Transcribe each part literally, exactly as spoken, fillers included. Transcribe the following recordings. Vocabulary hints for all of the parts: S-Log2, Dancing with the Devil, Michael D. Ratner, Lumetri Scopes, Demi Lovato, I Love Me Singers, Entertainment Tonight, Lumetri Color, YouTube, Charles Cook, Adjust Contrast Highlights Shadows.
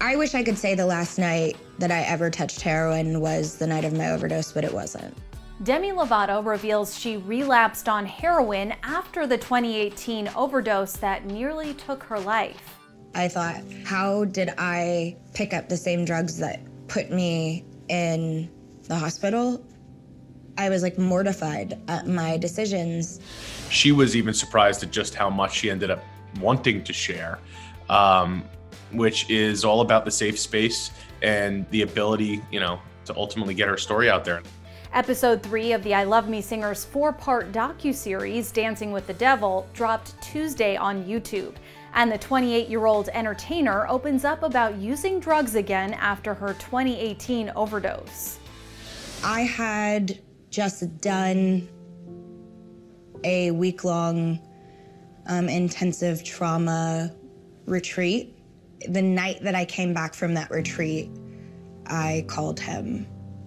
I wish I could say the last night that I ever touched heroin was the night of my overdose, but it wasn't. Demi Lovato reveals she relapsed on heroin after the twenty eighteen overdose that nearly took her life. I thought, how did I pick up the same drugs that put me in the hospital? I was like mortified at my decisions. She was even surprised at just how much she ended up wanting to share, um, which is all about the safe space and the ability, you know, to ultimately get her story out there. Episode three of the I Love Me Singers four-part docuseries, Dancing with the Devil, dropped Tuesday on YouTube. And the twenty-eight-year-old entertainer opens up about using drugs again after her twenty eighteen overdose. I had just done a week-long um, intensive trauma retreat. The night that I came back from that retreat, I called him.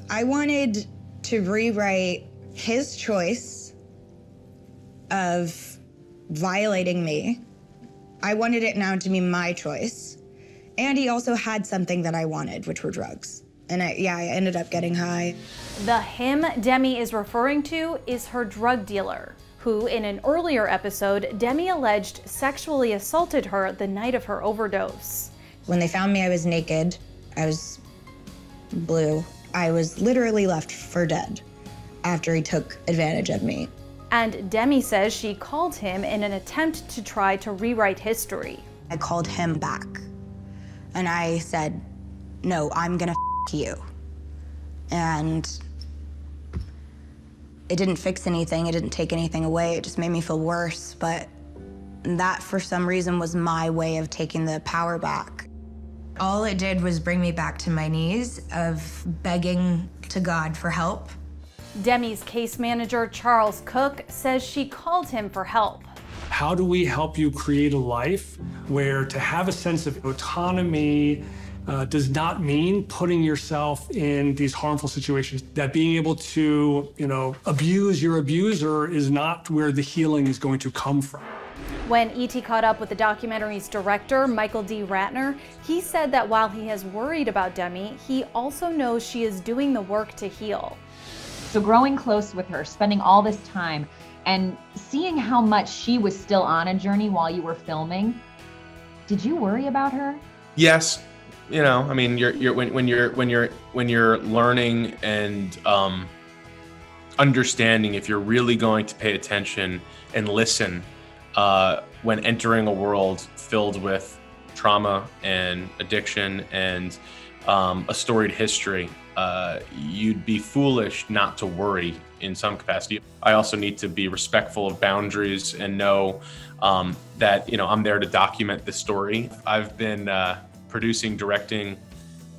I wanted to rewrite his choice of violating me. I wanted it now to be my choice. And he also had something that I wanted, which were drugs. And I, yeah, I ended up getting high. The him Demi is referring to is her drug dealer, who in an earlier episode, Demi alleged sexually assaulted her the night of her overdose. When they found me, I was naked, I was blue. I was literally left for dead after he took advantage of me. And Demi says she called him in an attempt to try to rewrite history. I called him back and I said, no, I'm gonna f you. And it didn't fix anything, it didn't take anything away, it just made me feel worse. But that for some reason was my way of taking the power back. All it did was bring me back to my knees of begging to God for help. Demi's case manager, Charles Cook, says she called him for help. How do we help you create a life where to have a sense of autonomy uh, does not mean putting yourself in these harmful situations? That being able to, you know, abuse your abuser is not where the healing is going to come from. When E T caught up with the documentary's director, Michael D. Ratner, he said that while he is worried about Demi, he also knows she is doing the work to heal. So growing close with her, spending all this time, and seeing how much she was still on a journey while you were filming, did you worry about her? Yes, you know, I mean, you're, you're when, when you're when you're when you're learning and um, understanding, if you're really going to pay attention and listen uh, when entering a world filled with trauma and addiction and um, a storied history. Uh, you'd be foolish not to worry in some capacity. I also need to be respectful of boundaries and know um, that, you know, I'm there to document this story. I've been uh, producing, directing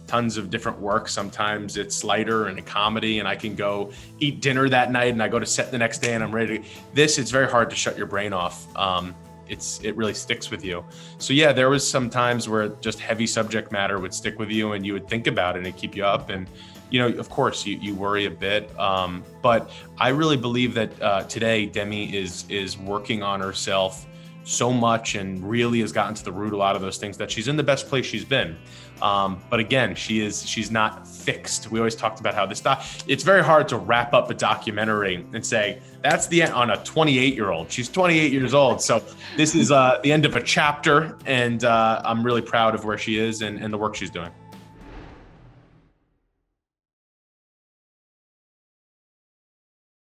tons of different work. Sometimes it's lighter and a comedy, and I can go eat dinner that night and I go to set the next day and I'm ready to. This, it's very hard to shut your brain off. Um, it's, it really sticks with you. So yeah, there was some times where just heavy subject matter would stick with you and you would think about it and it'd keep you up. And, you know, of course you, you worry a bit. Um, but I really believe that uh, today Demi is, is working on herself so much and really has gotten to the root a lot of those things, that she's in the best place she's been. Um, but again, she is, she's not fixed. We always talked about how this doc, it's very hard to wrap up a documentary and say, that's the end on a twenty-eight year old. She's twenty-eight years old. So this is uh, the end of a chapter. And uh, I'm really proud of where she is and, and the work she's doing.